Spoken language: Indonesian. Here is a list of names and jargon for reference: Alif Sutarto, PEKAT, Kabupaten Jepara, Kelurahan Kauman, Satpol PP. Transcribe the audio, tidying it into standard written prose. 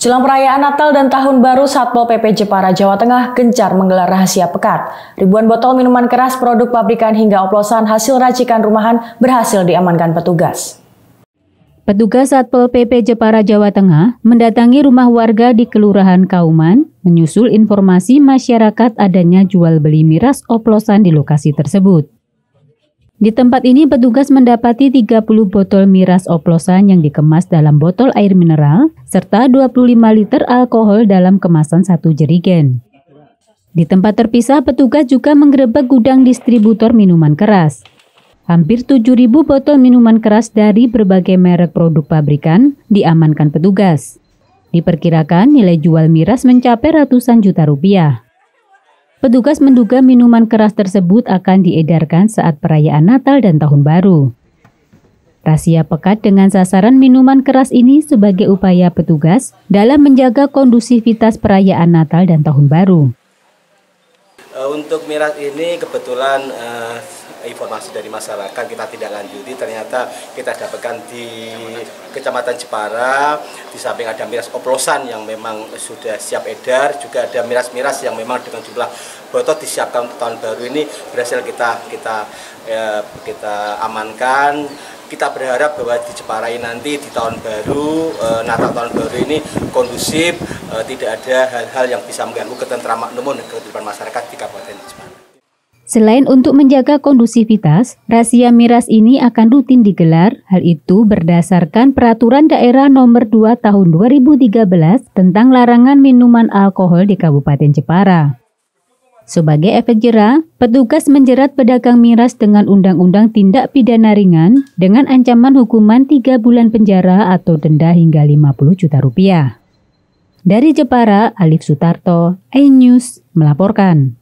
Jelang perayaan Natal dan Tahun Baru, Satpol PP Jepara, Jawa Tengah gencar menggelar rahasia pekat. Ribuan botol minuman keras, produk pabrikan hingga oplosan hasil racikan rumahan berhasil diamankan petugas. Petugas Satpol PP Jepara, Jawa Tengah mendatangi rumah warga di Kelurahan Kauman menyusul informasi masyarakat adanya jual beli miras oplosan di lokasi tersebut. Di tempat ini petugas mendapati 30 botol miras oplosan yang dikemas dalam botol air mineral serta 25 liter alkohol dalam kemasan satu jerigen. Di tempat terpisah petugas juga menggerebek gudang distributor minuman keras. Hampir 7.000 botol minuman keras dari berbagai merek produk pabrikan diamankan petugas. Diperkirakan nilai jual miras mencapai ratusan juta rupiah. Petugas menduga minuman keras tersebut akan diedarkan saat perayaan Natal dan Tahun Baru. Rahasia pekat dengan sasaran minuman keras ini sebagai upaya petugas dalam menjaga kondusivitas perayaan Natal dan Tahun Baru. Untuk miras ini kebetulan informasi dari masyarakat kita tidak lanjuti, ternyata kita dapatkan di Kecamatan Jepara. Di samping ada miras oplosan yang memang sudah siap edar, juga ada miras-miras yang memang dengan jumlah botol disiapkan untuk tahun baru ini berhasil kita amankan. Kita berharap bahwa di Jepara ini nanti di tahun baru, Natal tahun baru ini kondusif, tidak ada hal-hal yang bisa mengganggu ketentraman dan kehidupan masyarakat di Kabupaten Jepara. Selain untuk menjaga kondusivitas, rahasia miras ini akan rutin digelar. Hal itu berdasarkan Peraturan Daerah Nomor 2 Tahun 2013 tentang larangan minuman alkohol di Kabupaten Jepara. Sebagai efek jera, petugas menjerat pedagang miras dengan Undang-Undang Tindak Pidana Ringan dengan ancaman hukuman 3 bulan penjara atau denda hingga 50 juta rupiah. Dari Jepara, Alif Sutarto, iNews melaporkan.